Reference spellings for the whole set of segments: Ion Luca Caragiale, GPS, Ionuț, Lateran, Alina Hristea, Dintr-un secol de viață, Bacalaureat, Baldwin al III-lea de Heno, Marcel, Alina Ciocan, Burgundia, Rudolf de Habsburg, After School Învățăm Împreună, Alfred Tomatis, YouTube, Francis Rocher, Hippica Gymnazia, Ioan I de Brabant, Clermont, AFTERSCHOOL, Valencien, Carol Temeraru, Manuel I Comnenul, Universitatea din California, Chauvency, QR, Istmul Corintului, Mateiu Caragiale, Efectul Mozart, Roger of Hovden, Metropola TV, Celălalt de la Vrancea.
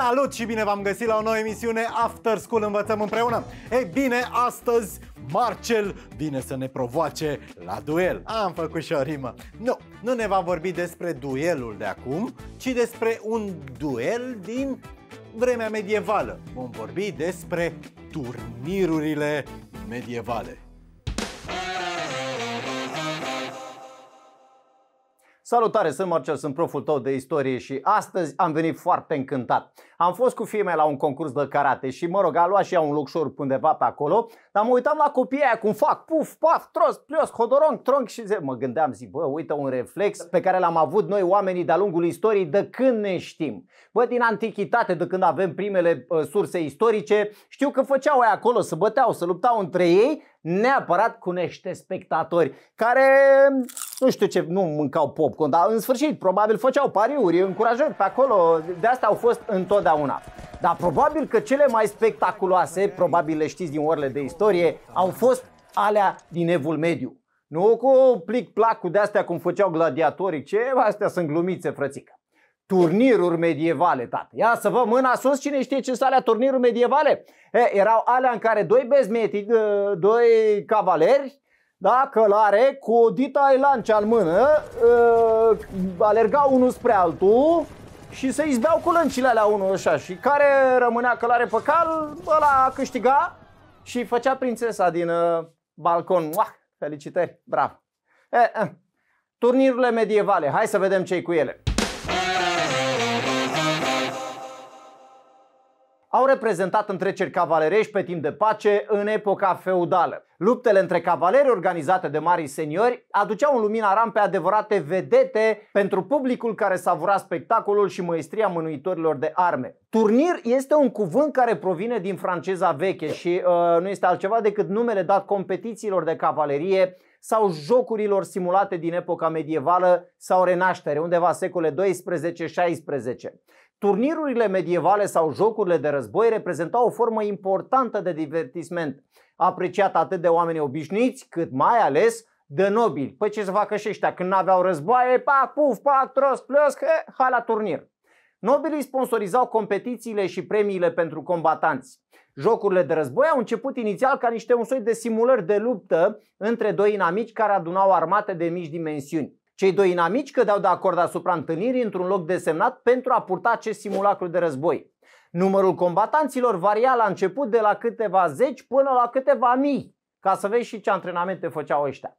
Salut și bine v-am găsit la o nouă emisiune After School Învățăm Împreună. Ei bine, astăzi Marcel vine să ne provoace la duel. Am făcut și o rimă. Nu ne va vorbi despre duelul de acum, ci despre un duel din vremea medievală. Vom vorbi despre turnirurile medievale. Salutare, sunt Marcel, sunt proful tău de istorie și astăzi am venit foarte încântat. Am fost cu fiii mei la un concurs de karate și mă rog, a luat și ea un loc short undeva pe acolo, dar mă uitam la copiii aia cum fac puf, paf, tros, plios, hodorong, tronc și mă gândeam, zic, bă, uite un reflex pe care l-am avut noi oamenii de-a lungul istoriei de când ne știm. Bă, din antichitate, de când avem primele surse istorice, știu că făceau aia acolo, se băteau, se luptau între ei, neapărat cu niște spectatori care, nu știu ce, nu mâncau popcorn, dar în sfârșit probabil făceau pariuri, încurajări pe acolo, de asta au fost întotdeauna. Dar probabil că cele mai spectaculoase, probabil le știți din orele de istorie, au fost alea din Evul Mediu. Nu cu plic-placul de-astea cum făceau gladiatorii, ce? Astea sunt glumițe, frățică. Turniruri medievale, tată. Ia să vă mâna sus, cine știe ce sunt alea turniruri medievale? E, erau alea în care doi bezmetici, doi cavaleri, da, călare, cu o dita e lancea în mână, alergau unul spre altul și se izbeau cu lâncile alea unul așa. Și care rămânea călare pe cal, ăla câștiga și făcea prințesa din balcon. Uah, felicitări, bravo! Turnirurile medievale, hai să vedem ce-i cu ele. Au reprezentat întreceri cavalerești pe timp de pace în epoca feudală. Luptele între cavaleri organizate de mari seniori aduceau în lumina rampei adevărate vedete pentru publicul care savura spectacolul și măestria mânuitorilor de arme. Turnir este un cuvânt care provine din franceza veche și nu este altceva decât numele dat competițiilor de cavalerie sau jocurilor simulate din epoca medievală sau renaștere, undeva secole 12-16. Turnirurile medievale sau jocurile de război reprezentau o formă importantă de divertisment, apreciat atât de oameni obișnuiți, cât mai ales de nobili. Păi ce să facă și ăștia? Când n-aveau războaie, pac, puf, pac, tros, plăsc, hai la turnir. Nobilii sponsorizau competițiile și premiile pentru combatanți. Jocurile de război au început inițial ca niște un soi de simulări de luptă între doi inamici care adunau armate de mici dimensiuni. Cei doi inamici cădeau de acord asupra întâlnirii într-un loc desemnat pentru a purta acest simulacru de război. Numărul combatanților varia la început de la câteva zeci până la câteva mii, ca să vezi și ce antrenamente făceau ăștia.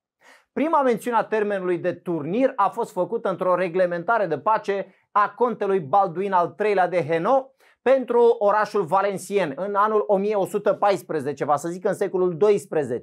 Prima mențiune a termenului de turnir a fost făcută într-o reglementare de pace a contelui Baldwin al III-lea de Heno pentru orașul Valencien în anul 1114, va să zic în secolul XII.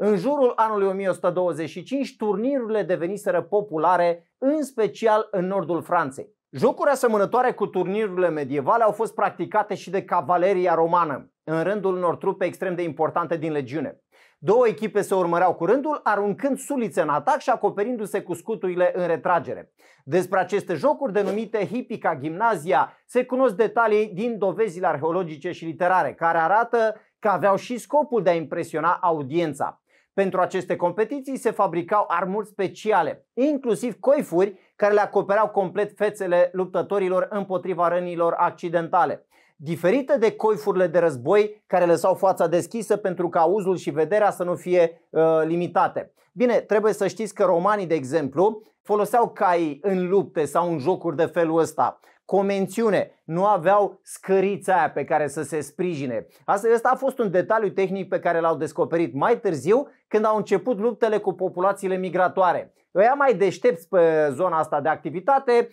În jurul anului 1125, turnirurile deveniseră populare, în special în nordul Franței. Jocuri asemănătoare cu turnirurile medievale au fost practicate și de cavaleria romană, în rândul unor trupe extrem de importante din legiune. Două echipe se urmăreau cu rândul, aruncând sulițe în atac și acoperindu-se cu scuturile în retragere. Despre aceste jocuri, denumite Hippica Gymnazia, se cunosc detalii din dovezile arheologice și literare, care arată că aveau și scopul de a impresiona audiența. Pentru aceste competiții se fabricau armuri speciale, inclusiv coifuri care le acopereau complet fețele luptătorilor împotriva rănilor accidentale. Diferite de coifurile de război care lăsau fața deschisă pentru ca auzul și vederea să nu fie limitate. Bine, trebuie să știți că romanii, de exemplu, foloseau caii în lupte sau în jocuri de felul ăsta. Comențiune, nu aveau scărița aia pe care să se sprijine. Asta a fost un detaliu tehnic pe care l-au descoperit mai târziu când au început luptele cu populațiile migratoare. Ăia mai deștepți pe zona asta de activitate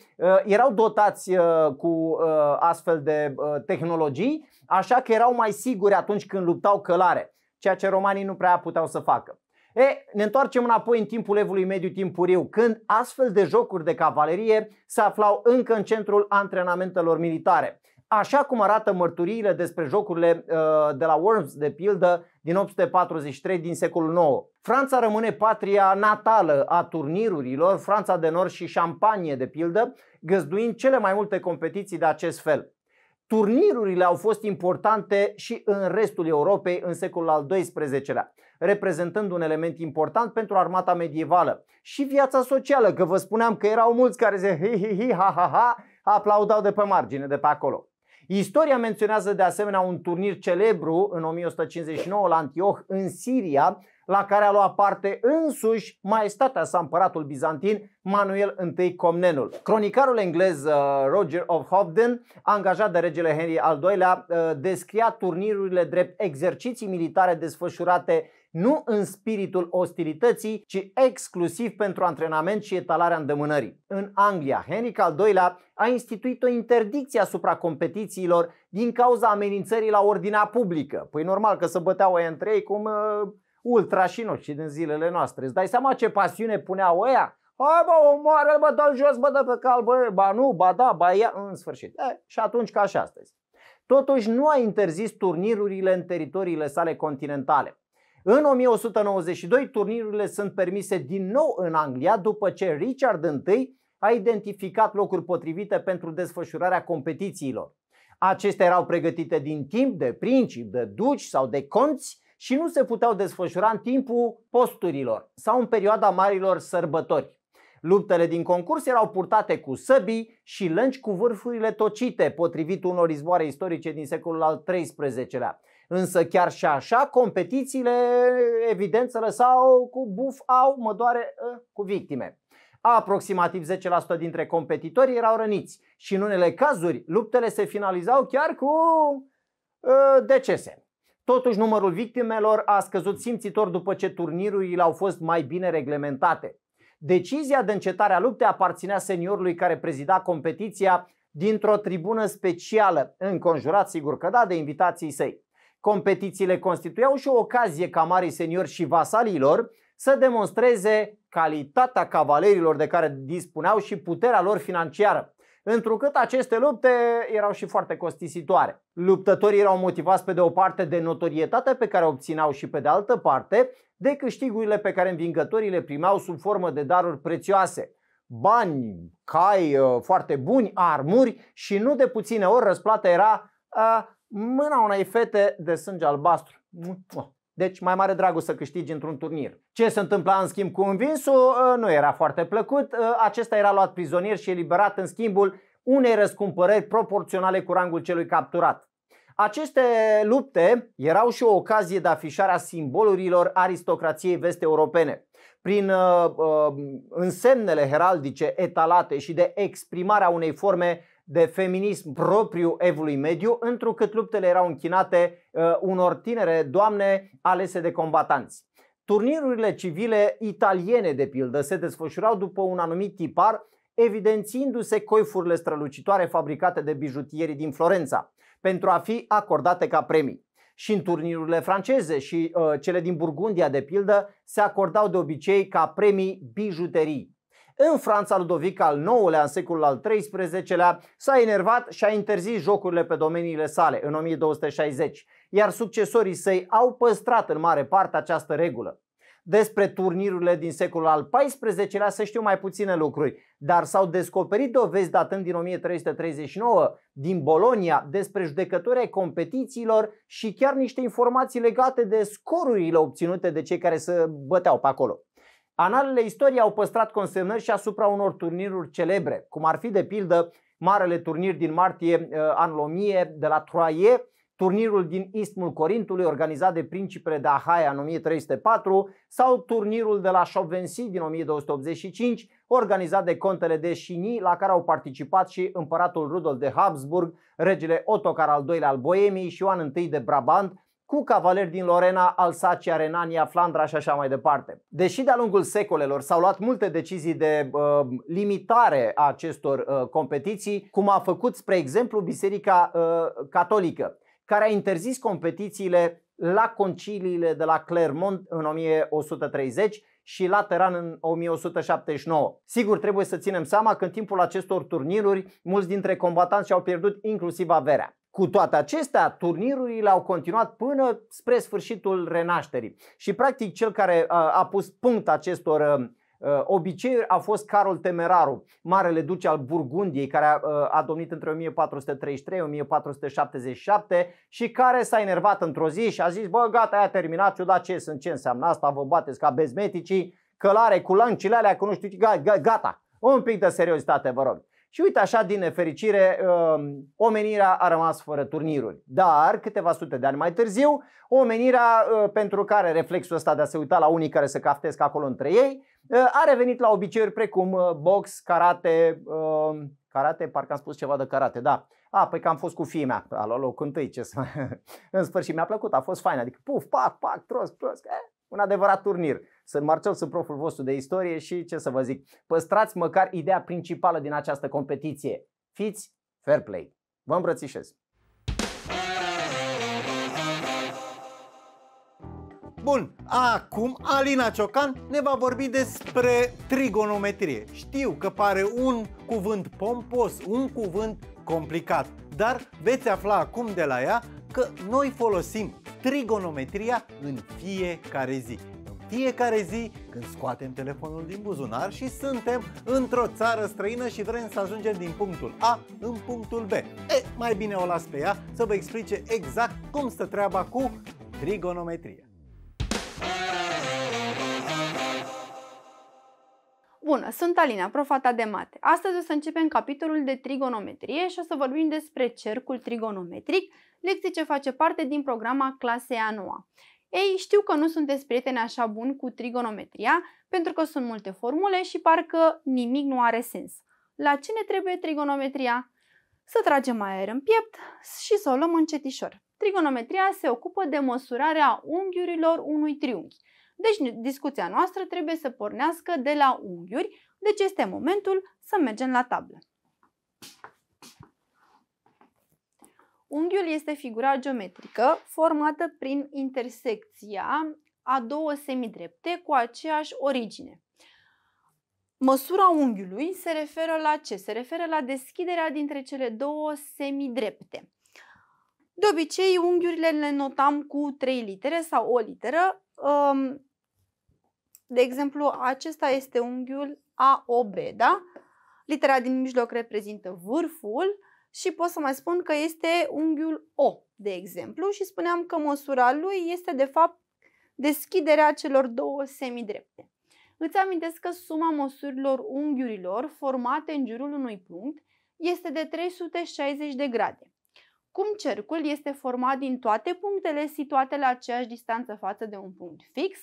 erau dotați cu astfel de tehnologii, așa că erau mai siguri atunci când luptau călare, ceea ce romanii nu prea puteau să facă. E, ne întoarcem înapoi în timpul Evului Mediu Timpuriu, când astfel de jocuri de cavalerie se aflau încă în centrul antrenamentelor militare. Așa cum arată mărturiile despre jocurile de la Worms, de pildă, din 843 din secolul IX. Franța rămâne patria natală a turnirurilor, Franța de Nord și Champagne, de pildă, găzduind cele mai multe competiții de acest fel. Turnirurile au fost importante și în restul Europei în secolul al XII-lea, reprezentând un element important pentru armata medievală și viața socială, că vă spuneam că erau mulți care se hi-hi-hi, ha-ha-ha, aplaudau de pe margine, de pe acolo. Istoria menționează de asemenea un turnir celebru în 1159 la Antioh, în Siria, la care a luat parte însuși maestatea sa împăratul bizantin Manuel I Comnenul. Cronicarul englez Roger of Hovden, angajat de regele Henry al II-lea, descria turnirurile drept exerciții militare desfășurate nu în spiritul ostilității, ci exclusiv pentru antrenament și etalarea îndemânării. În Anglia, Henric al II-lea a instituit o interdicție asupra competițiilor din cauza amenințării la ordinea publică. Păi normal că se băteau ăia între ei cum ultrașinoși și din zilele noastre. Îți dai seama ce pasiune puneau ăia? Hai bă, omoară, bă, dă-l jos, bă, dă pe cal, bă, ba nu, ba da, ba ia, în sfârșit. Și atunci ca și astăzi. Totuși nu a interzis turnirurile în teritoriile sale continentale. În 1192 turnirurile sunt permise din nou în Anglia după ce Richard I a identificat locuri potrivite pentru desfășurarea competițiilor. Acestea erau pregătite din timp de principi, de duci sau de conți și nu se puteau desfășura în timpul posturilor sau în perioada marilor sărbători. Luptele din concurs erau purtate cu săbii și lângi cu vârfurile tocite, potrivit unor izvoare istorice din secolul al XIII-lea. Însă chiar și așa, competițiile evident se lăsau cu buf, au, mă doare, cu victime. Aproximativ 10% dintre competitori erau răniți și în unele cazuri luptele se finalizau chiar cu decese. Totuși numărul victimelor a scăzut simțitor după ce turnirurile au fost mai bine reglementate. Decizia de încetare a luptei aparținea seniorului care prezida competiția dintr-o tribună specială, înconjurat sigur că da de invitații săi. Competițiile constituiau și o ocazie ca marii seniori și vasalilor să demonstreze calitatea cavalerilor de care dispuneau și puterea lor financiară, întrucât aceste lupte erau și foarte costisitoare. Luptătorii erau motivați pe de o parte de notorietatea pe care o obțineau și pe de altă parte de câștigurile pe care învingătorii le primeau sub formă de daruri prețioase. Bani, cai foarte buni, armuri și nu de puține ori răsplata era mâna unei fete de sânge albastru. Deci mai mare dragul să câștigi într-un turnir. Ce se întâmpla în schimb cu învinsul nu era foarte plăcut. Acesta era luat prizonier și eliberat în schimbul unei răscumpărări proporționale cu rangul celui capturat. Aceste lupte erau și o ocazie de afișare a simbolurilor aristocrației vest-europene. Prin însemnele heraldice etalate și de exprimarea unei forme de feminism propriu evului mediu, întrucât luptele erau închinate unor tinere doamne alese de combatanți. Turnirurile civile italiene, de pildă, se desfășurau după un anumit tipar, evidențiindu-se coifurile strălucitoare fabricate de bijutierii din Florența, pentru a fi acordate ca premii. Și în turnirurile franceze și cele din Burgundia, de pildă, se acordau de obicei ca premii bijuterii. În Franța, Ludovic al IX-lea, în secolul al XIII-lea, s-a enervat și a interzis jocurile pe domeniile sale în 1260, iar succesorii săi au păstrat în mare parte această regulă. Despre turnirurile din secolul al XIV-lea se știu mai puține lucruri, dar s-au descoperit dovezi datând din 1339 din Bologna despre judecătorii competițiilor și chiar niște informații legate de scorurile obținute de cei care se băteau pe acolo. Analele istoriei au păstrat consemnări și asupra unor turniruri celebre, cum ar fi de pildă marele turnir din martie anul 1000 de la Troia, turnirul din Istmul Corintului organizat de principele de Ahaia în 1304 sau turnirul de la Chauvency din 1285 organizat de contele de Chigny, la care au participat și împăratul Rudolf de Habsburg, regele Otocar al II-lea al Boemiei și Ioan I de Brabant, cu cavaleri din Lorena, Alsacia, Renania, Flandra și așa mai departe. Deși de-a lungul secolelor s-au luat multe decizii de limitare a acestor competiții, cum a făcut, spre exemplu, Biserica Catolică, care a interzis competițiile la conciliile de la Clermont în 1130 și Lateran în 1179. Sigur, trebuie să ținem seama că în timpul acestor turniruri, mulți dintre combatanți și-au pierdut inclusiv averea. Cu toate acestea, turnirurile au continuat până spre sfârșitul Renașterii și practic cel care a pus punct acestor obiceiuri a fost Carol Temeraru, marele duce al Burgundiei, care a domnit între 1433-1477 și care s-a enervat într-o zi și a zis: bă, gata, aia terminat, ciudat ce sunt, ce înseamnă asta, vă bateți ca bezmeticii, călare cu lancile alea, cu nu știu ce, gata, un pic de seriozitate vă rog. Și uite așa, din nefericire, omenirea a rămas fără turniruri. Dar, câteva sute de ani mai târziu, omenirea, pentru care reflexul ăsta de a se uita la unii care se caftesc acolo între ei, a revenit la obiceiuri precum box, karate, parcă am spus ceva de karate, da. A, păi că am fost cu fiii mea, la locul întâi, ce să... În sfârșit mi-a plăcut, a fost fain, adică puf, pac, pac, tros, un adevărat turnir. Sunt Marcel, sunt proful vostru de istorie și ce să vă zic, păstrați măcar ideea principală din această competiție. Fiți fair play. Vă îmbrățișez. Bun, acum Alina Ciocan ne va vorbi despre trigonometrie. Știu că pare un cuvânt pompos, un cuvânt complicat, dar veți afla acum de la ea că noi folosim trigonometria în fiecare zi. Fiecare zi când scoatem telefonul din buzunar și suntem într-o țară străină și vrem să ajungem din punctul A în punctul B. Mai bine o las pe ea să vă explice exact cum stă treaba cu trigonometrie. Bună, sunt Alina, profata de mate. Astăzi o să începem capitolul de trigonometrie și o să vorbim despre cercul trigonometric, lecție ce face parte din programa clasei a 9-a. Ei, știu că nu sunteți prieteni așa buni cu trigonometria, pentru că sunt multe formule și parcă nimic nu are sens. La ce ne trebuie trigonometria? Să tragem aer în piept și să o luăm încetișor. Trigonometria se ocupă de măsurarea unghiurilor unui triunghi. Deci discuția noastră trebuie să pornească de la unghiuri, deci este momentul să mergem la tablă. Unghiul este figura geometrică formată prin intersecția a două semidrepte cu aceeași origine. Măsura unghiului se referă la ce? Se referă la deschiderea dintre cele două semidrepte. De obicei, unghiurile le notam cu 3 litere sau o literă. De exemplu, acesta este unghiul AOB, da? Litera din mijloc reprezintă vârful. Și pot să mai spun că este unghiul O, de exemplu, și spuneam că măsura lui este, de fapt, deschiderea celor două semidrepte. Îți amintesc că suma măsurilor unghiurilor formate în jurul unui punct este de 360 de grade. Cum cercul este format din toate punctele situate la aceeași distanță față de un punct fix,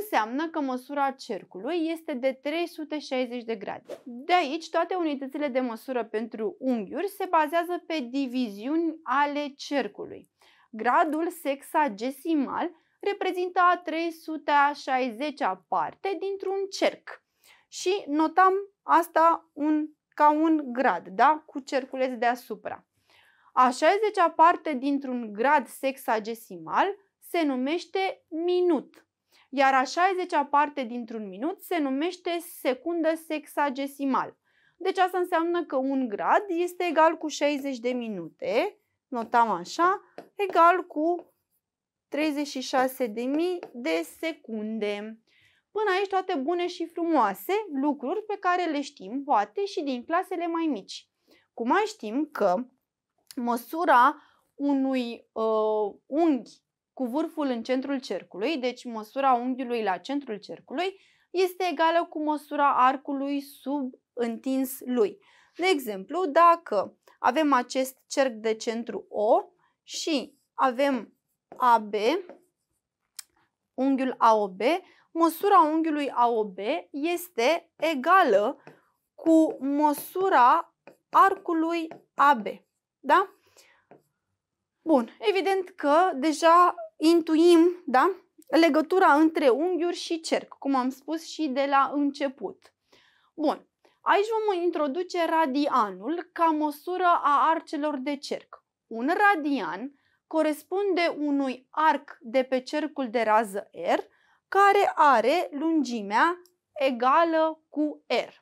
înseamnă că măsura cercului este de 360 de grade. De aici, toate unitățile de măsură pentru unghiuri se bazează pe diviziuni ale cercului. Gradul sexagesimal reprezintă a 360-a parte dintr-un cerc. Și notam asta ca un grad, da? Cu cerculeț deasupra. A 60-a parte dintr-un grad sexagesimal se numește minut. Iar a 60-a parte dintr-un minut se numește secundă sexagesimal. Deci asta înseamnă că un grad este egal cu 60 de minute, notam așa, egal cu 36.000 de secunde. Până aici toate bune și frumoase, lucruri pe care le știm, poate, și din clasele mai mici. Cum mai știm că măsura unui unghi cu vârful în centrul cercului, deci măsura unghiului la centrul cercului, este egală cu măsura arcului sub întins lui. De exemplu, dacă avem acest cerc de centru O și avem AB, unghiul AOB, măsura unghiului AOB este egală cu măsura arcului AB. Da? Bun, evident că deja intuim, da, legătura între unghiuri și cerc, cum am spus și de la început. Bun, aici vom introduce radianul ca măsură a arcelor de cerc. Un radian corespunde unui arc de pe cercul de rază R care are lungimea egală cu R.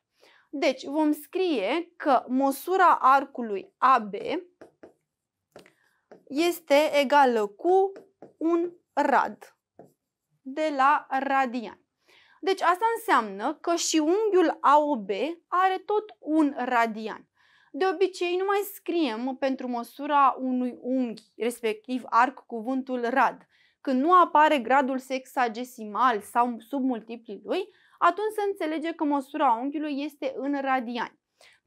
Deci vom scrie că măsura arcului AB este egală cu un rad de la radian. Deci asta înseamnă că și unghiul AOB are tot un radian. De obicei nu mai scriem pentru măsura unui unghi, respectiv arc, cuvântul rad. Când nu apare gradul sexagesimal sau submultiplii lui, atunci se înțelege că măsura unghiului este în radiani.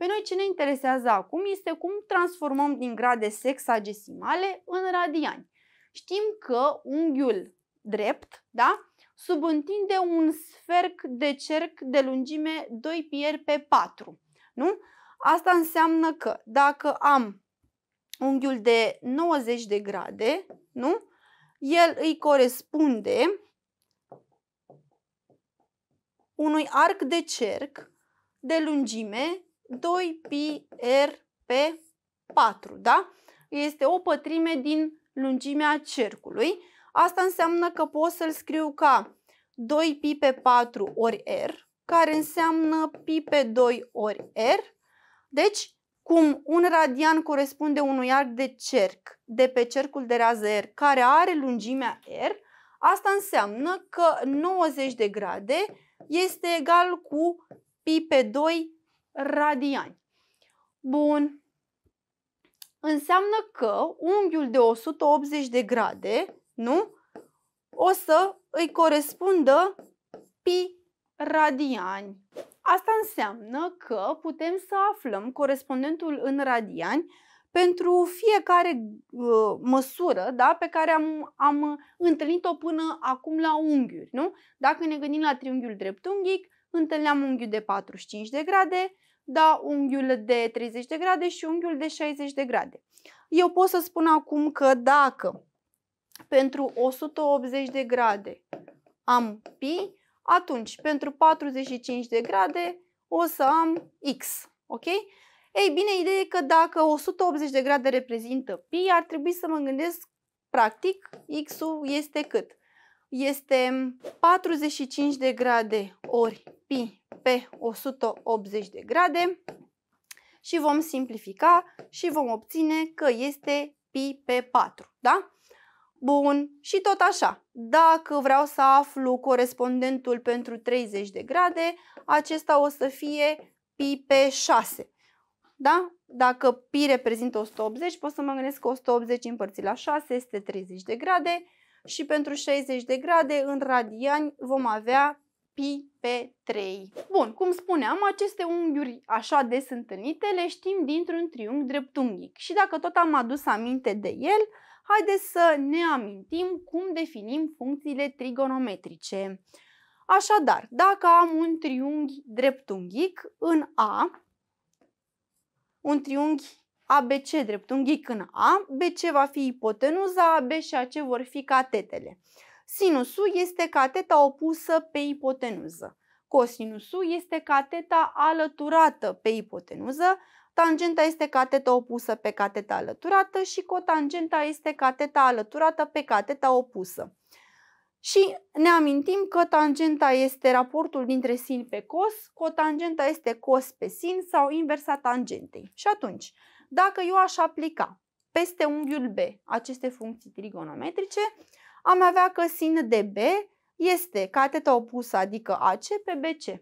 Pe noi ce ne interesează acum este cum transformăm din grade sexagesimale în radiani. Știm că unghiul drept, da, subîntinde un sfert de cerc de lungime 2 pieri pe 4. Nu? Asta înseamnă că dacă am unghiul de 90 de grade, nu? El îi corespunde unui arc de cerc de lungime 2 pi r pe 4, da? Este o pătrime din lungimea cercului. Asta înseamnă că pot să-l scriu ca 2 pi pe 4 ori r, care înseamnă pi pe 2 ori r. Deci, cum un radian corespunde unui arc de cerc de pe cercul de rază r, care are lungimea r, asta înseamnă că 90 de grade este egal cu pi pe 2 radiani. Bun. Înseamnă că unghiul de 180 de grade, nu? O să îi corespundă pi radiani. Asta înseamnă că putem să aflăm corespondentul în radiani pentru fiecare măsură, da, pe care am întâlnit-o până acum la unghiuri. Nu? Dacă ne gândim la triunghiul dreptunghic, întâlneam unghiul de 45 de grade, da, unghiul de 30 de grade și unghiul de 60 de grade. Eu pot să spun acum că dacă pentru 180 de grade am pi, atunci pentru 45 de grade o să am x. Ok? Ei bine, ideea e că dacă 180 de grade reprezintă pi, ar trebui să mă gândesc, practic, x-ul este cât? Este 45 de grade ori pi pe 180 de grade și vom simplifica și vom obține că este pi pe 4, da? Bun, și tot așa, dacă vreau să aflu corespondentul pentru 30 de grade, acesta o să fie pi pe 6, da? Dacă pi reprezintă 180, pot să mă gândesc că 180 împărțit la 6 este 30 de grade. Și pentru 60 de grade, în radiani, vom avea pi pe 3. Bun, cum spuneam, aceste unghiuri așa des întâlnite le știm dintr-un triunghi dreptunghic. Și dacă tot am adus aminte de el, haideți să ne amintim cum definim funcțiile trigonometrice. Așadar, dacă am un triunghi dreptunghic în A, un triunghi ABC dreptunghic în A, BC va fi ipotenuza, AB și AC vor fi catetele. Sinusul este cateta opusă pe ipotenuză. Cosinusul este cateta alăturată pe ipotenuză, tangenta este cateta opusă pe cateta alăturată și cotangenta este cateta alăturată pe cateta opusă. Și ne amintim că tangenta este raportul dintre sin pe cos, cotangenta este cos pe sin sau inversa tangentei. Și atunci, dacă eu aș aplica peste unghiul B aceste funcții trigonometrice, am avea că sin de B este cateta opusă, adică AC pe BC.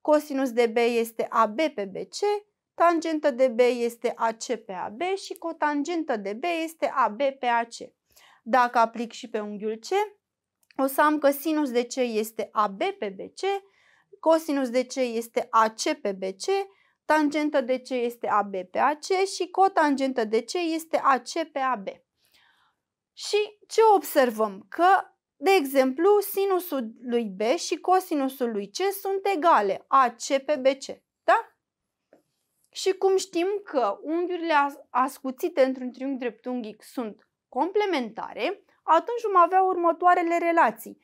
Cosinus de B este AB pe BC, tangentă de B este AC pe AB și cotangentă de B este AB pe AC. Dacă aplic și pe unghiul C, o să am că sinus de C este AB pe BC, cosinus de C este AC pe BC, tangentă de C este AB pe AC și cotangentă de C este AC pe AB. Și ce observăm? Că, de exemplu, sinusul lui B și cosinusul lui C sunt egale, AC pe BC, da? Și cum știm că unghiurile ascuțite într-un triunghi dreptunghic sunt complementare, atunci vom avea următoarele relații.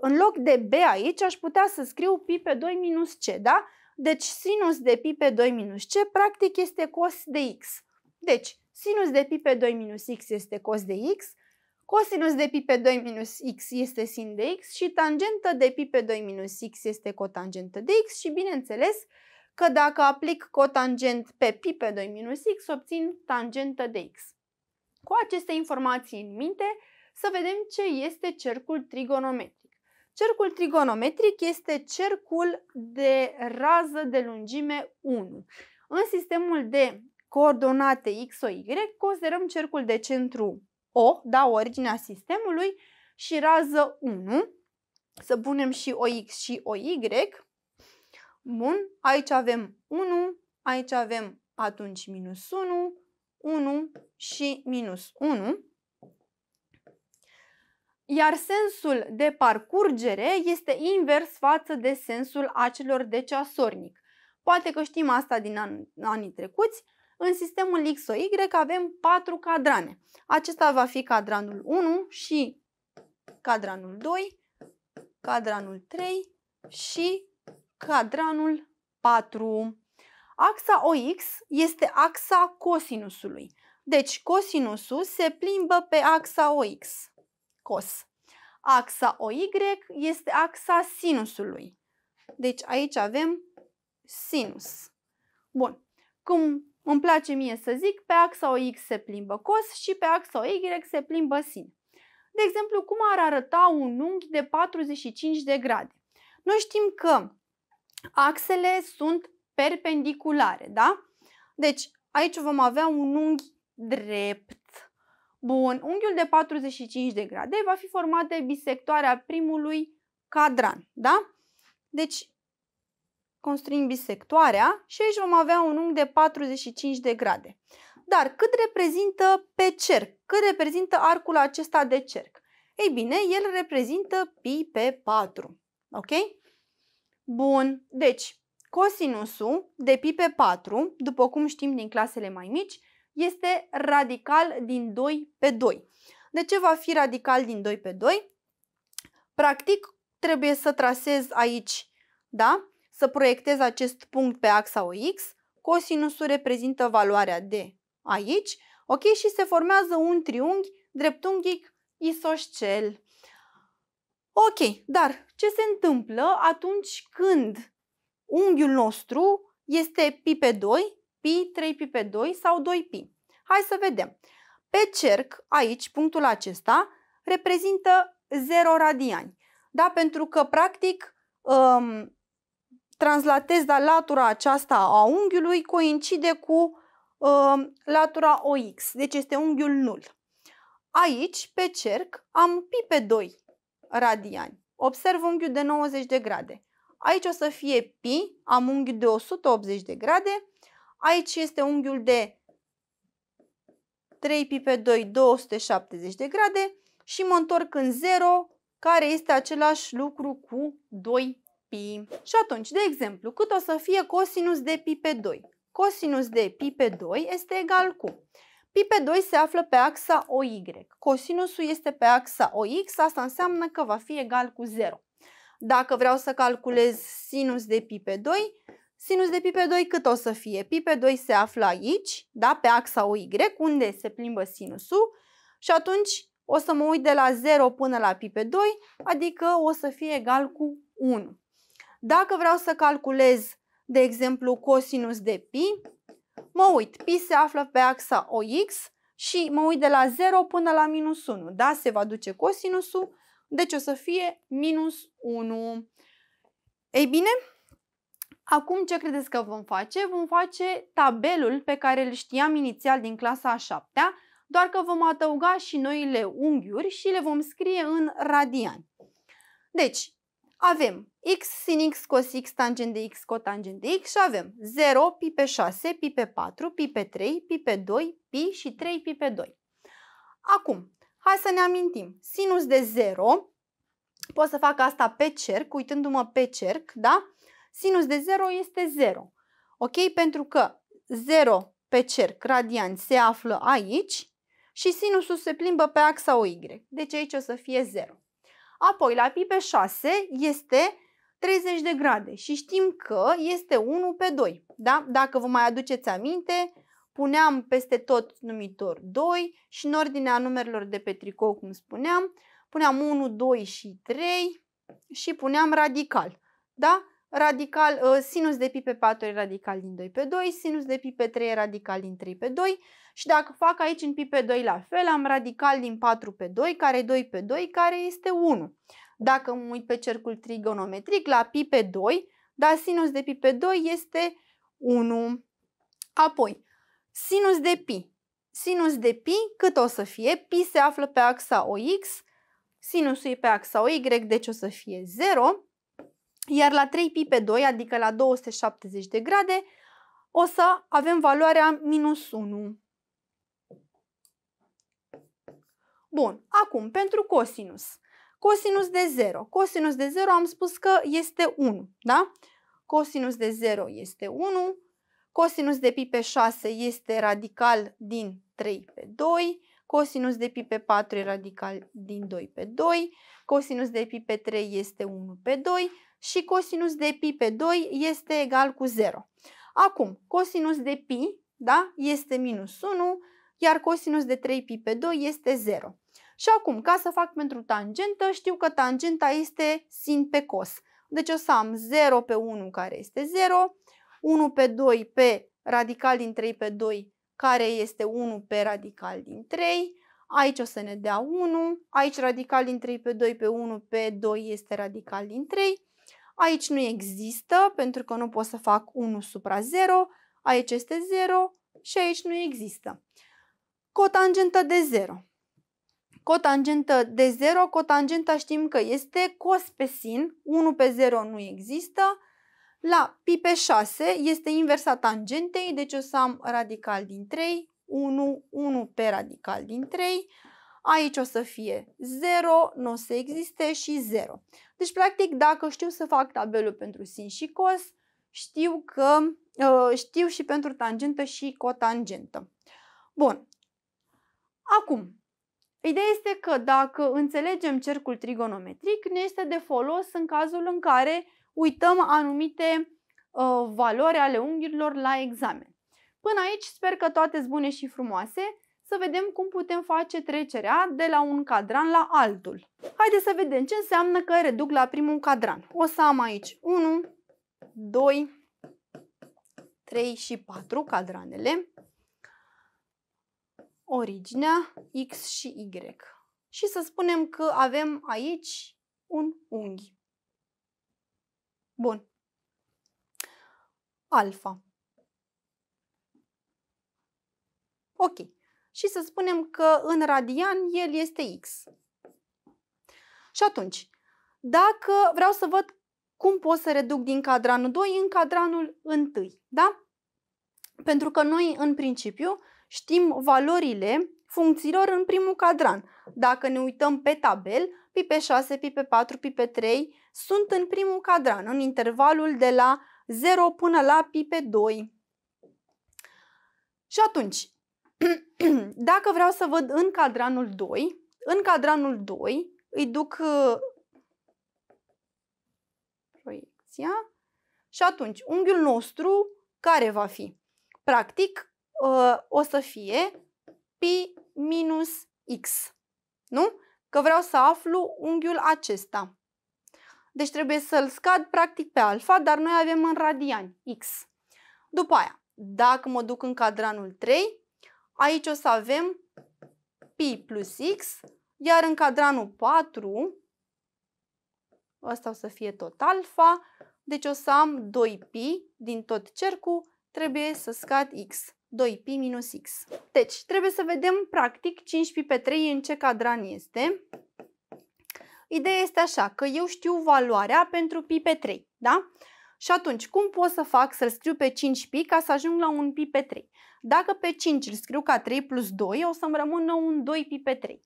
În loc de B aici aș putea să scriu pi pe 2 minus C, da? Deci sinus de pi pe 2 minus C practic este cos de X. Deci sinus de pi pe 2 minus X este cos de X, cosinus de pi pe 2 minus X este sin de X și tangentă de pi pe 2 minus X este cotangentă de X și bineînțeles că dacă aplic cotangent pe pi pe 2 minus X obțin tangentă de X. Cu aceste informații în minte, să vedem ce este cercul trigonometric. Cercul trigonometric este cercul de rază de lungime 1. În sistemul de coordonate X, O, Y, considerăm cercul de centru O, da, originea sistemului, și rază 1. Să punem și OX și OY. Bun, aici avem 1, Aici avem atunci minus 1, 1 și minus 1. Iar sensul de parcurgere este invers față de sensul acelor de ceasornic. Poate că știm asta din anii trecuți. În sistemul X Y avem 4 cadrane. Acesta va fi cadranul 1 și cadranul 2, cadranul 3 și cadranul 4. Axa OX este axa cosinusului. Deci cosinusul se plimbă pe axa OX. Cos. Axa OY este axa sinusului. Deci aici avem sinus. Bun. Cum îmi place mie să zic, pe axa OX se plimbă cos și pe axa OY se plimbă sin. De exemplu, cum ar arăta un unghi de 45 de grade? Noi știm că axele sunt perpendiculare, da? Deci aici vom avea un unghi drept. Bun, unghiul de 45 de grade va fi format de bisectoarea primului cadran, da? Deci construim bisectoarea și aici vom avea un unghi de 45 de grade. Dar cât reprezintă pe cerc? Cât reprezintă arcul acesta de cerc? Ei bine, el reprezintă pi pe 4. Ok? Bun, deci cosinusul de pi pe 4, după cum știm din clasele mai mici, este radical din 2 pe 2. De ce va fi radical din 2 pe 2? Practic, trebuie să trasez aici, da? Să proiectez acest punct pe axa OX. Cosinusul reprezintă valoarea de aici, ok? Și se formează un triunghi dreptunghic isoscel. Ok, dar ce se întâmplă atunci când unghiul nostru este pi pe 2, pi, 3 pi pe 2 sau 2 pi? Hai să vedem. Pe cerc, aici, punctul acesta, reprezintă 0 radiani. Da? Pentru că, practic, translatez, dar latura aceasta a unghiului coincide cu latura OX, deci este unghiul nul. Aici, pe cerc, am pi pe 2 radiani. Observ unghiul de 90 de grade. Aici o să fie pi, am unghiul de 180 de grade. Aici este unghiul de 3 pi pe 2, 270 de grade. Și mă întorc în 0, care este același lucru cu 2 pi. Și atunci, de exemplu, cât o să fie cosinus de pi pe 2? Cosinus de pi pe 2 este egal cu... Pi pe 2 se află pe axa OY. Cosinusul este pe axa OX, asta înseamnă că va fi egal cu 0. Dacă vreau să calculez sinus de pi pe 2, sinus de pi pe 2 cât o să fie? Pi pe 2 se află aici, da, pe axa OY, unde se plimbă sinusul, și atunci o să mă uit de la 0 până la pi pe 2, adică o să fie egal cu 1. Dacă vreau să calculez, de exemplu, cosinus de pi, mă uit, pi se află pe axa OX și mă uit de la 0 până la minus 1, da, se va duce cosinusul, deci o să fie minus 1. Ei bine, acum ce credeți că vom face? Vom face tabelul pe care îl știam inițial din clasa a 7-a, doar că vom adăuga și noile unghiuri și le vom scrie în radiani. Deci, avem x sin x cos x tangent de x cotangent de x și avem 0 pi pe 6, pi pe 4, pi pe 3, pi pe 2, pi și 3 pi pe 2. Acum, hai să ne amintim. Sinus de 0, pot să fac asta pe cerc, uitându-mă pe cerc, da? Sinus de 0 este 0. Ok? Pentru că 0 pe cerc, radian, se află aici și sinusul se plimbă pe axa OY. Deci aici o să fie 0. Apoi, la pi pe 6 este 30 de grade și știm că este 1 pe 2. Da? Dacă vă mai aduceți aminte, puneam peste tot numitor 2 și în ordinea numerelor de pe tricou, cum spuneam, puneam 1, 2 și 3 și puneam radical. Da? Radical, sinus de pi pe 4 e radical din 2 pe 2, sinus de pi pe 3 e radical din 3 pe 2 și dacă fac aici în pi pe 2 la fel, am radical din 4 pe 2, care e 2 pe 2, care este 1. Dacă mă uit pe cercul trigonometric, la pi pe 2, dar sinus de pi pe 2 este 1. Apoi, sinus de pi. Sinus de pi cât o să fie? Pi se află pe axa OX, sinusul e pe axa OY, deci o să fie 0. Iar la 3 pi pe 2, adică la 270 de grade, o să avem valoarea minus 1. Bun, acum pentru cosinus. Cosinus de 0. Cosinus de 0 am spus că este 1, da? Cosinus de 0 este 1, cosinus de pi pe 6 este radical din 3 pe 2, cosinus de pi pe 4 e radical din 2 pe 2, cosinus de pi pe 3 este 1 pe 2 și cosinus de pi pe 2 este egal cu 0. Acum, cosinus de pi, da, este minus 1, iar cosinus de 3 pi pe 2 este 0. Și acum, ca să fac pentru tangentă, știu că tangenta este sin pe cos. Deci o să am 0 pe 1 care este 0, 1 pe 2 pe radical din 3 pe 2 care este 1 pe radical din 3, aici o să ne dea 1, aici radical din 3 pe 2 pe 1 pe 2 este radical din 3, aici nu există pentru că nu pot să fac 1 supra 0, aici este 0 și aici nu există. Cotangentă de 0. Cotangentă de 0, cotangenta știm că este cos pe sin, 1 pe 0 nu există, la pi pe 6 este inversa tangentei, deci o să am radical din 3, 1, 1 pe radical din 3, aici o să fie 0, nu o să existe și 0. Deci, practic, dacă știu să fac tabelul pentru sin și cos, știu că știu și pentru tangentă și cotangentă. Bun. Acum, ideea este că dacă înțelegem cercul trigonometric, ne este de folos în cazul în care uităm anumite valori ale unghiurilor la examen. Până aici sper că toate sunt bune și frumoase, să vedem cum putem face trecerea de la un cadran la altul. Haideți să vedem ce înseamnă că reduc la primul cadran. O să am aici 1, 2, 3 și 4 cadranele, originea X și Y. Și să spunem că avem aici un unghi. Bun. Alfa. Ok. Și să spunem că în radian el este X. Și atunci, dacă vreau să văd cum pot să reduc din cadranul 2 în cadranul 1, da? Pentru că noi, în principiu, știm valorile funcțiilor în primul cadran. Dacă ne uităm pe tabel, pi pe 6, pi pe 4, pi pe 3 sunt în primul cadran, în intervalul de la 0 până la pi pe 2. Și atunci, dacă vreau să văd în cadranul 2, în cadranul 2 îi duc proiecția și atunci unghiul nostru care va fi? Practic o să fie pi minus X, nu? Că vreau să aflu unghiul acesta. Deci trebuie să-l scad practic pe alfa, dar noi avem în radiani X. După aia, dacă mă duc în cadranul 3, aici o să avem pi plus X, iar în cadranul 4, ăsta o să fie tot alfa, deci o să am 2pi din tot cercul, trebuie să scad X. 2pi minus X. Deci, trebuie să vedem, practic, 5pi pe 3 în ce cadran este. Ideea este așa, că eu știu valoarea pentru pi pe 3, da? Și atunci, cum pot să fac să-l scriu pe 5pi ca să ajung la un pi pe 3? Dacă pe 5 îl scriu ca 3 plus 2, o să-mi rămână un 2pi pe 3.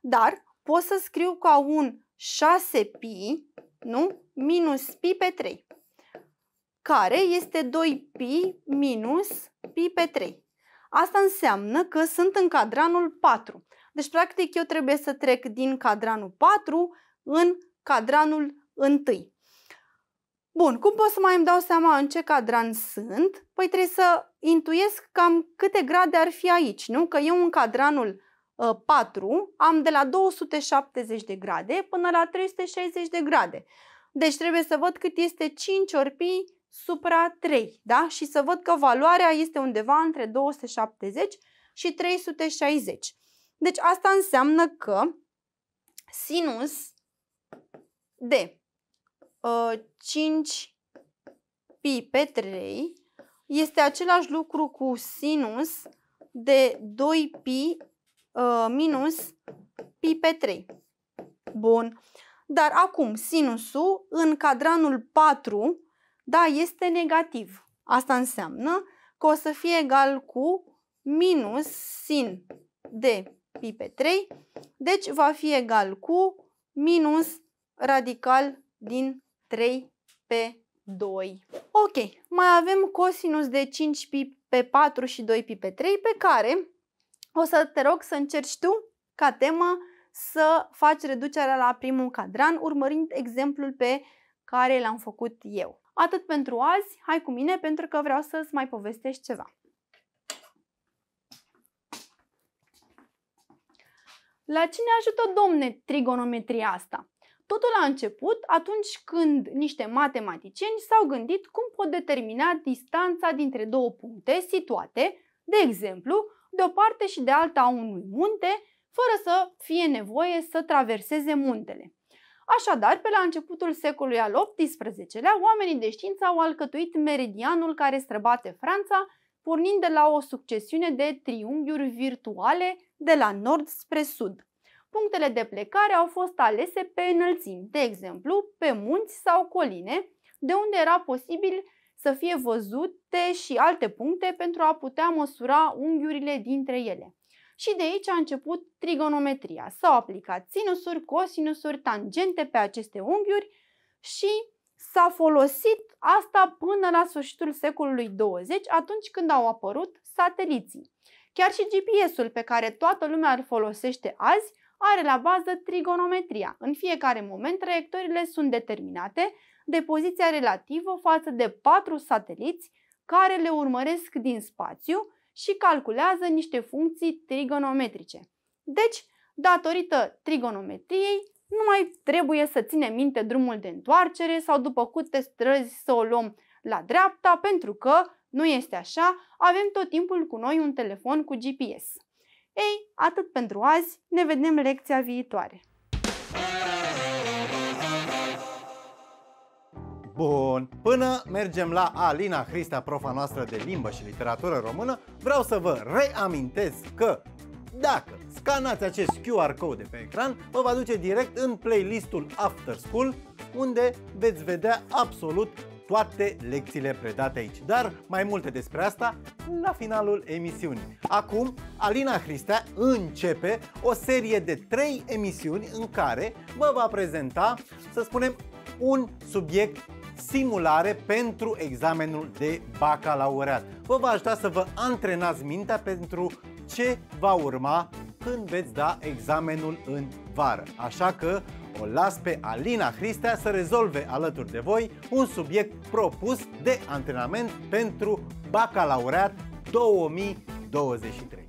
Dar pot să scriu ca un 6pi, nu? Minus pi pe 3, care este 2pi minus pi pe 3. Asta înseamnă că sunt în cadranul 4. Deci, practic, eu trebuie să trec din cadranul 4 în cadranul 1. Bun, cum pot să mai îmi dau seama în ce cadran sunt? Păi trebuie să intuiesc cam câte grade ar fi aici, nu? Că eu în cadranul 4 am de la 270 de grade până la 360 de grade. Deci trebuie să văd cât este 5 ori pi supra 3, da? Și să văd că valoarea este undeva între 270 și 360. Deci asta înseamnă că sinus de 5 pi pe 3 este același lucru cu sinus de 2 pi minus pi pe 3. Bun. Dar acum sinusul în cadranul 4, da, este negativ. Asta înseamnă că o să fie egal cu minus sin de pi pe 3, deci va fi egal cu minus radical din 3 pe 2. Ok, mai avem cosinus de 5 pi pe 4 și 2 pi pe 3, pe care o să te rog să încerci tu, ca temă, să faci reducerea la primul cadran, urmărind exemplul pe care l-am făcut eu. Atât pentru azi, hai cu mine pentru că vreau să-ți mai povestești ceva. La cine ajută, domne, trigonometria asta? Totul a început atunci când niște matematicieni s-au gândit cum pot determina distanța dintre două puncte situate, de exemplu, de o parte și de alta a unui munte, fără să fie nevoie să traverseze muntele. Așadar, pe la începutul secolului al XVIII-lea, oamenii de știință au alcătuit meridianul care străbate Franța, pornind de la o succesiune de triunghiuri virtuale de la nord spre sud. Punctele de plecare au fost alese pe înălțimi, de exemplu, pe munți sau coline, de unde era posibil să fie văzute și alte puncte pentru a putea măsura unghiurile dintre ele. Și de aici a început trigonometria. S-au aplicat sinusuri, cosinusuri, tangente pe aceste unghiuri și s-a folosit asta până la sfârșitul secolului 20, atunci când au apărut sateliții. Chiar și GPS-ul pe care toată lumea îl folosește azi are la bază trigonometria. În fiecare moment traiectoriile sunt determinate de poziția relativă față de 4 sateliți care le urmăresc din spațiu și calculează niște funcții trigonometrice. Deci, datorită trigonometriei, nu mai trebuie să ținem minte drumul de întoarcere sau după câte străzi să o luăm la dreapta, pentru că, nu este așa, avem tot timpul cu noi un telefon cu GPS. Ei, atât pentru azi, ne vedem lecția viitoare. Bun, până mergem la Alina Hristea, profa noastră de limbă și literatură română, vreau să vă reamintesc că dacă scanați acest QR code de pe ecran, vă va duce direct în playlistul After School, unde veți vedea absolut toate lecțiile predate aici, dar mai multe despre asta la finalul emisiunii. Acum, Alina Hristea începe o serie de 3 emisiuni în care vă va prezenta, să spunem, un subiect simulare pentru examenul de bacalaureat. Vă va ajuta să vă antrenați mintea pentru ce va urma când veți da examenul în vară. Așa că o las pe Alina Hristea să rezolve alături de voi un subiect propus de antrenament pentru Bacalaureat 2023.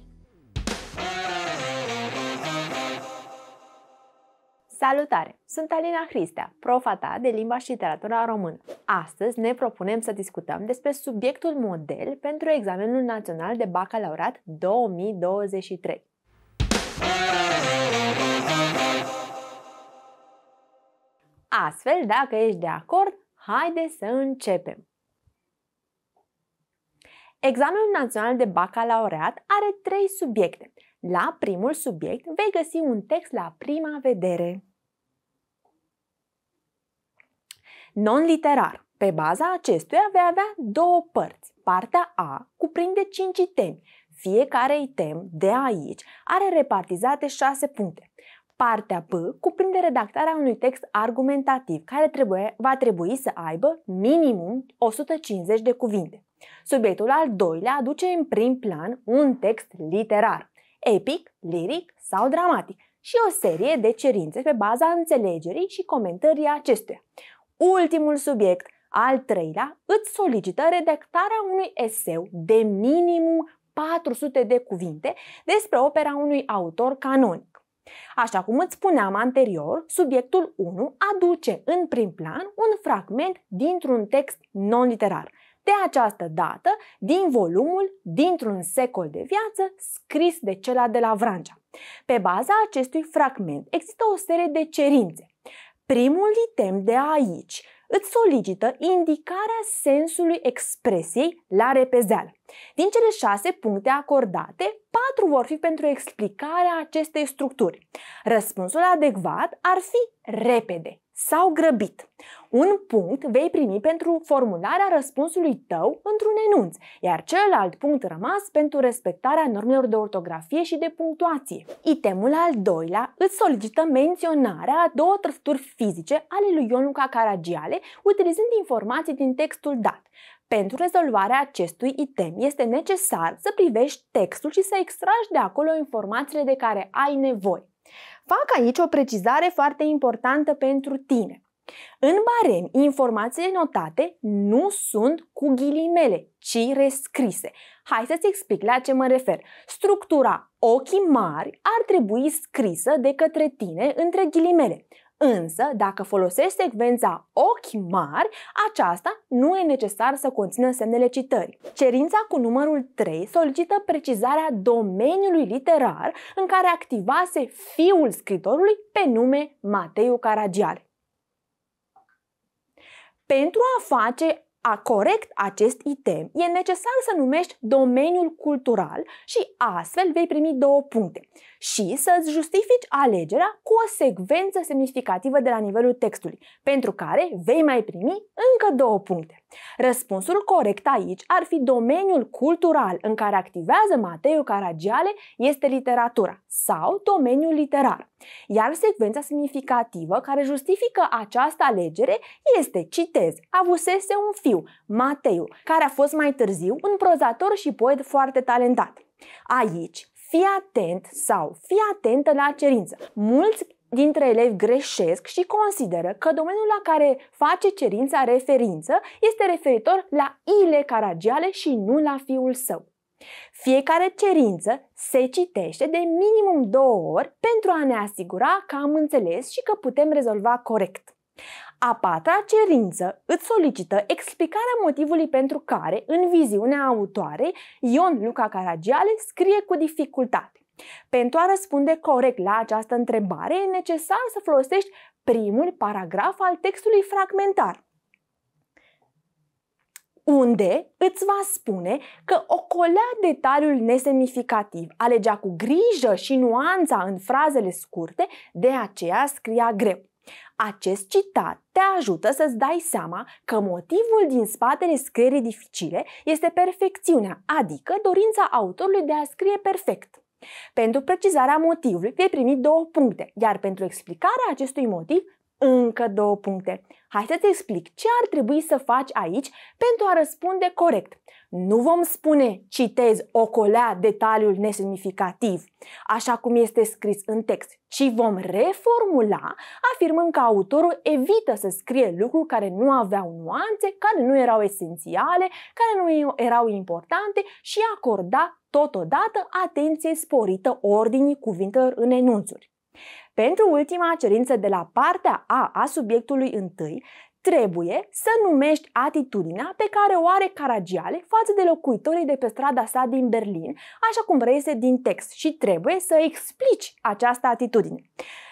Salutare! Sunt Alina Hristea, profa ta de limba și literatura română. Astăzi ne propunem să discutăm despre subiectul model pentru examenul național de Bacalaureat 2023. Astfel, dacă ești de acord, haide să începem! Examenul național de bacalaureat are 3 subiecte. La primul subiect vei găsi un text la prima vedere. Non-literar. Pe baza acestuia vei avea 2 părți. Partea A cuprinde 5 itemi. Fiecare item de aici are repartizate 6 puncte. Partea B cuprinde redactarea unui text argumentativ care va trebui să aibă minimum 150 de cuvinte. Subiectul al doilea aduce în prim plan un text literar, epic, liric sau dramatic și o serie de cerințe pe baza înțelegerii și comentării acestuia. Ultimul subiect, al treilea, îți solicită redactarea unui eseu de minimum 400 de cuvinte despre opera unui autor canonic. Așa cum îți spuneam anterior, subiectul 1 aduce în prim plan un fragment dintr-un text non-literar, de această dată din volumul Dintr-un secol de viață scris de Celălalt de la Vrancea. Pe baza acestui fragment există o serie de cerințe. Primul item de aici îți solicită indicarea sensului expresiei la repezeală. Din cele 6 puncte acordate, 4 vor fi pentru explicarea acestei structuri. Răspunsul adecvat ar fi repede sau grăbit. Un punct vei primi pentru formularea răspunsului tău într-un enunț, iar celălalt punct rămas pentru respectarea normelor de ortografie și de punctuație. Itemul al doilea îți solicită menționarea a două trăsături fizice ale lui Ion Luca Caragiale, utilizând informații din textul dat. Pentru rezolvarea acestui item este necesar să privești textul și să extragi de acolo informațiile de care ai nevoie. Fac aici o precizare foarte importantă pentru tine. În barem, informațiile notate nu sunt cu ghilimele, ci rescrise. Hai să-ți explic la ce mă refer. Structura ochii mari ar trebui scrisă de către tine între ghilimele. Însă, dacă folosești secvența ochi mari, aceasta nu e necesar să conțină semnele citării. Cerința cu numărul 3 solicită precizarea domeniului literar în care activase fiul scriitorului pe nume Mateiu Caragiale. Pentru a face corect acest item, e necesar să numești domeniul cultural și astfel vei primi 2 puncte și să-ți justifici alegerea cu o secvență semnificativă de la nivelul textului, pentru care vei mai primi încă 2 puncte. Răspunsul corect aici ar fi domeniul cultural în care activează Mateiu Caragiale este literatura sau domeniul literar, iar secvența semnificativă care justifică această alegere este, citez, avusese un fiu, Mateiu, care a fost mai târziu un prozator și poet foarte talentat. Aici, fii atent sau fii atentă la cerință. Mulți dintre elevi greșesc și consideră că domeniul la care face cerința referință este referitor la ile Caragiale și nu la fiul său. Fiecare cerință se citește de minimum 2 ori pentru a ne asigura că am înțeles și că putem rezolva corect. A 4-a cerință îți solicită explicarea motivului pentru care, în viziunea autoarei, Ion Luca Caragiale scrie cu dificultate. Pentru a răspunde corect la această întrebare, e necesar să folosești primul paragraf al textului fragmentar, unde îți va spune că ocolea detaliul nesemnificativ, alegea cu grijă și nuanța în frazele scurte, de aceea scria greu. Acest citat te ajută să-ți dai seama că motivul din spatele scrierii dificile este perfecțiunea, adică dorința autorului de a scrie perfect. Pentru precizarea motivului vei primi 2 puncte, iar pentru explicarea acestui motiv încă 2 puncte. Hai să-ți explic ce ar trebui să faci aici pentru a răspunde corect. Nu vom spune citez ocolea detaliul nesemnificativ, așa cum este scris în text, ci vom reformula afirmând că autorul evită să scrie lucruri care nu aveau nuanțe, care nu erau esențiale, care nu erau importante și acorda totodată atenție sporită ordinii cuvintelor în enunțuri. Pentru ultima cerință de la partea A a subiectului întâi, trebuie să numești atitudinea pe care o are Caragiale față de locuitorii de pe strada sa din Berlin, așa cum reiese din text și trebuie să explici această atitudine.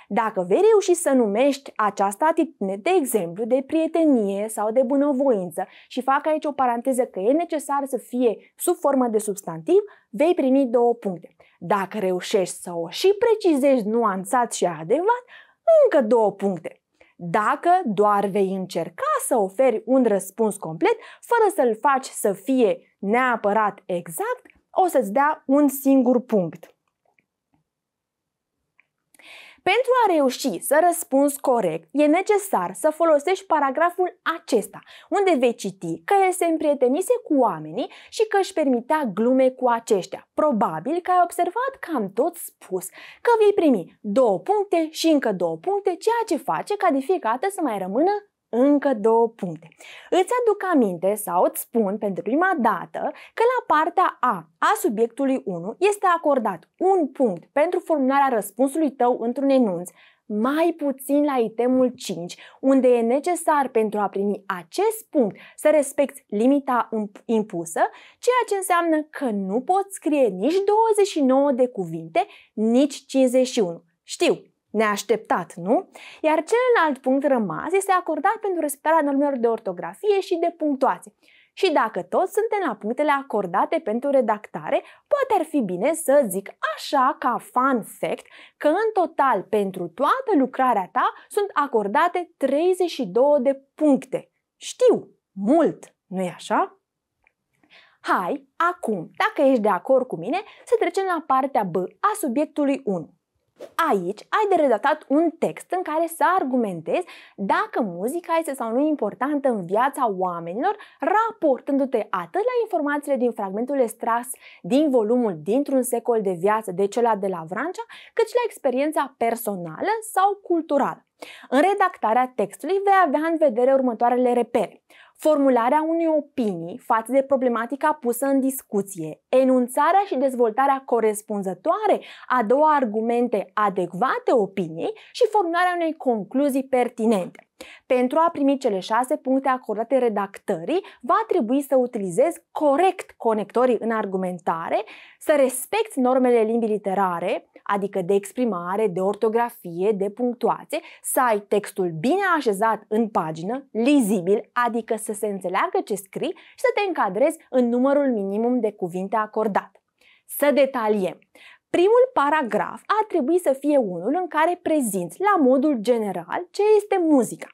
Dacă vei reuși să numești această atitudine, de exemplu, de prietenie sau de bunăvoință, și fac aici o paranteză că e necesar să fie sub formă de substantiv, vei primi 2 puncte. Dacă reușești să o și precizezi nuanțat și adecvat, încă 2 puncte. Dacă doar vei încerca să oferi un răspuns complet, fără să-l faci să fie neapărat exact, o să-ți dea un singur punct. Pentru a reuși să răspunzi corect, e necesar să folosești paragraful acesta, unde vei citi că el se împrietenise cu oamenii și că își permitea glume cu aceștia. Probabil că ai observat că am tot spus că vei primi 2 puncte și încă 2 puncte, ceea ce face ca de fiecare dată să mai rămână încă 2 puncte. Îți aduc aminte sau îți spun pentru prima dată că la partea A a subiectului 1 este acordat un punct pentru formularea răspunsului tău într-un enunț, mai puțin la itemul 5, unde e necesar pentru a primi acest punct să respecti limita impusă, ceea ce înseamnă că nu poți scrie nici 29 de cuvinte, nici 51. Știu! Neașteptat, nu? Iar celălalt punct rămas este acordat pentru respectarea normelor de ortografie și de punctuație. Și dacă toți suntem la punctele acordate pentru redactare, poate ar fi bine să zic așa ca fun fact că în total pentru toată lucrarea ta sunt acordate 32 de puncte. Știu, mult, nu-i așa? Hai, acum, dacă ești de acord cu mine, să trecem la partea B a subiectului 1. Aici ai de redactat un text în care să argumentezi dacă muzica este sau nu importantă în viața oamenilor, raportându-te atât la informațiile din fragmentul extras din volumul Dintr-un secol de viață de Celălalt de la Vrancea, cât și la experiența personală sau culturală. În redactarea textului vei avea în vedere următoarele repere: formularea unei opinii față de problematica pusă în discuție, enunțarea și dezvoltarea corespunzătoare a două argumente adecvate opiniei și formularea unei concluzii pertinente. Pentru a primi cele 6 puncte acordate redactării, va trebui să utilizezi corect conectorii în argumentare, să respecti normele limbii literare, adică de exprimare, de ortografie, de punctuație, să ai textul bine așezat în pagină, lizibil, adică să se înțeleagă ce scrii și să te încadrezi în numărul minimum de cuvinte acordate. Să detaliem. Primul paragraf ar trebui să fie unul în care prezinți la modul general ce este muzica.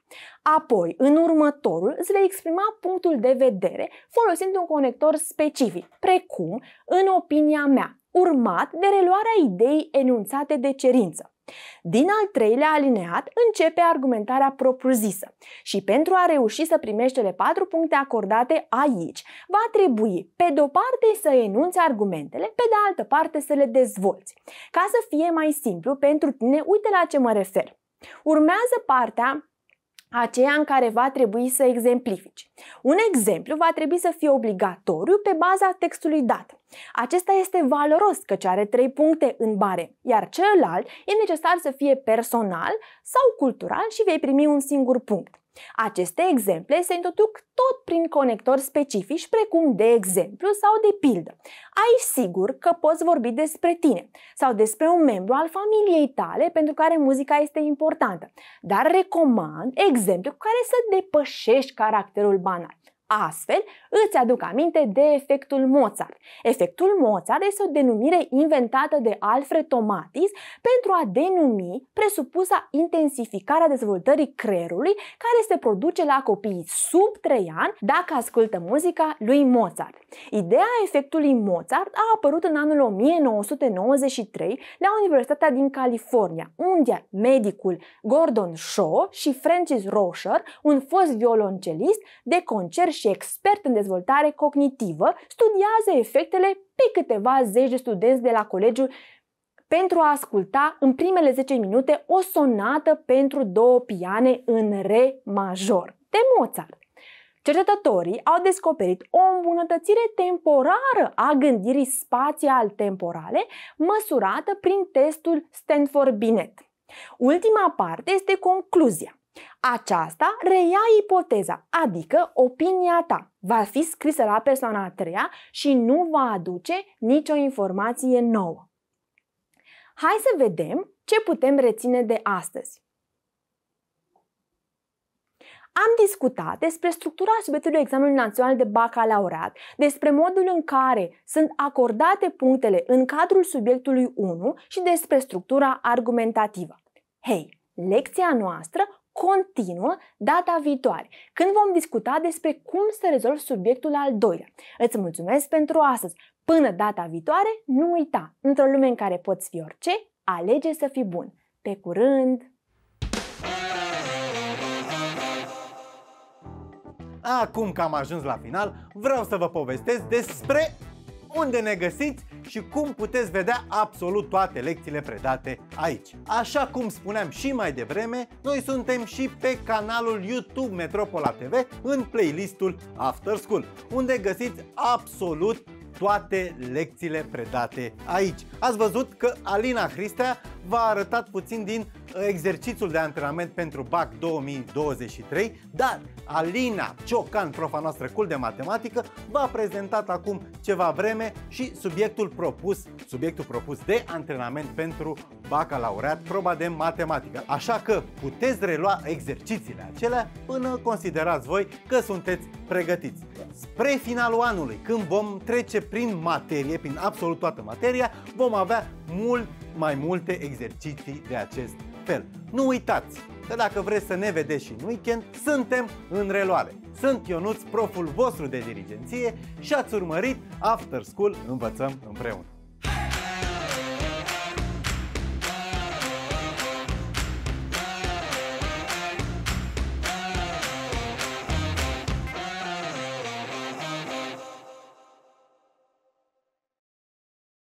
Apoi, în următorul, îți vei exprima punctul de vedere folosind un conector specific, precum "în opinia mea", urmat de reluarea ideii enunțate de cerință. Din al treilea alineat începe argumentarea propriu-zisă și pentru a reuși să primești cele 4 puncte acordate aici, va trebui pe de-o parte să enunți argumentele, pe de altă parte să le dezvolți. Ca să fie mai simplu pentru tine, uite la ce mă refer. Urmează partea aceea în care va trebui să exemplifici. Un exemplu va trebui să fie obligatoriu pe baza textului dat. Acesta este valoros căci are 3 puncte în bare, iar celălalt e necesar să fie personal sau cultural și vei primi un singur punct. Aceste exemple se introduc tot prin conectori specifici precum "de exemplu" sau "de pildă". Aici sigur că poți vorbi despre tine sau despre un membru al familiei tale pentru care muzica este importantă, dar recomand exemple cu care să depășești caracterul banal. Astfel, îți aduc aminte de efectul Mozart. Efectul Mozart este o denumire inventată de Alfred Tomatis pentru a denumi presupusa intensificarea dezvoltării creierului care se produce la copiii sub 3 ani dacă ascultă muzica lui Mozart. Ideea efectului Mozart a apărut în anul 1993 la Universitatea din California, unde medicul Gordon Shaw și Francis Rocher, un fost violoncelist de concert și expert în dezvoltare cognitivă, studiază efectele pe câteva zeci de studenți de la colegiul pentru a asculta în primele 10 minute o sonată pentru 2 piane în re major de Mozart. Cercetătorii au descoperit o îmbunătățire temporară a gândirii spațial-temporale măsurată prin testul Stanford Binet. Ultima parte este concluzia. Aceasta reia ipoteza, adică opinia ta. Va fi scrisă la persoana a treia și nu va aduce nicio informație nouă. Hai să vedem ce putem reține de astăzi. Am discutat despre structura subiectului examenului național de bacalaureat, despre modul în care sunt acordate punctele în cadrul subiectului 1 și despre structura argumentativă. Hei, lecția noastră continuă data viitoare, când vom discuta despre cum să rezolvi subiectul al 2-lea. Îți mulțumesc pentru astăzi! Până data viitoare, nu uita, într-o lume în care poți fi orice, alege să fii bun! Pe curând! Acum că am ajuns la final, vreau să vă povestesc despre unde ne găsiți și cum puteți vedea absolut toate lecțiile predate aici. Așa cum spuneam și mai devreme, noi suntem și pe canalul YouTube Metropola TV în playlistul After School, unde găsiți absolut toate lecțiile predate aici. Ați văzut că Alina Hristea v-a arătat puțin din exercițiul de antrenament pentru BAC 2023, dar Alina Ciocan, profa noastră cool de matematică, v-a prezentat acum ceva vreme și subiectul propus de antrenament pentru bacalaureat, proba de matematică. Așa că puteți relua exercițiile acelea până considerați voi că sunteți pregătiți. Spre finalul anului, când vom trece prin materie, prin absolut toată materia, vom avea mult mai multe exerciții de acest fel. Nu uitați că dacă vreți să ne vedeți și în weekend, suntem în reluare. Sunt Ionuț, proful vostru de dirigenție și ați urmărit After School Învățăm Împreună.